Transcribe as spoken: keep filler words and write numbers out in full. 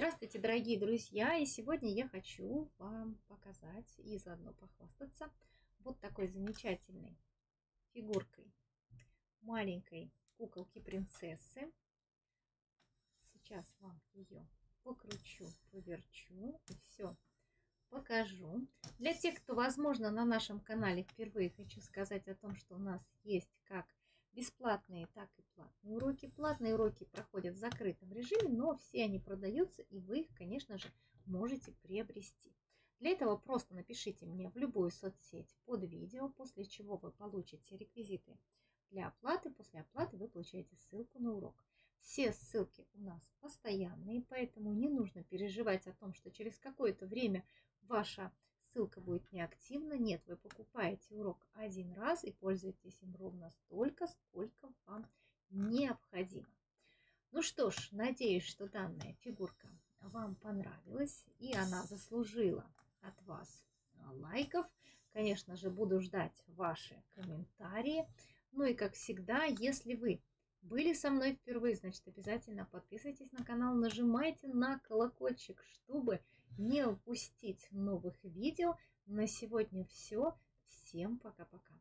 Здравствуйте, дорогие друзья! И сегодня я хочу вам показать и заодно похвастаться вот такой замечательной фигуркой маленькой куколки-принцессы. Сейчас вам ее покручу, поверчу и все покажу. Для тех, кто, возможно, на нашем канале впервые, хочу сказать о том, что у нас есть как бесплатные, так и платные уроки. Платные уроки проходят в закрытом режиме, но все они продаются, и вы их, конечно же, можете приобрести. Для этого просто напишите мне в любую соцсеть под видео, после чего вы получите реквизиты для оплаты. После оплаты вы получаете ссылку на урок. Все ссылки у нас постоянные, поэтому не нужно переживать о том, что через какое-то время ваша ссылка будет неактивна. Нет, вы покупаете урок один раз и пользуетесь им ровно столько, сколько вам необходимо. Ну что ж, надеюсь, что данная фигурка вам понравилась и она заслужила от вас лайков. Конечно же, буду ждать ваши комментарии. Ну и как всегда, если вы были со мной впервые, значит, обязательно подписывайтесь на канал, нажимайте на колокольчик, чтобы не упустить новых видео. На сегодня все. Всем пока-пока.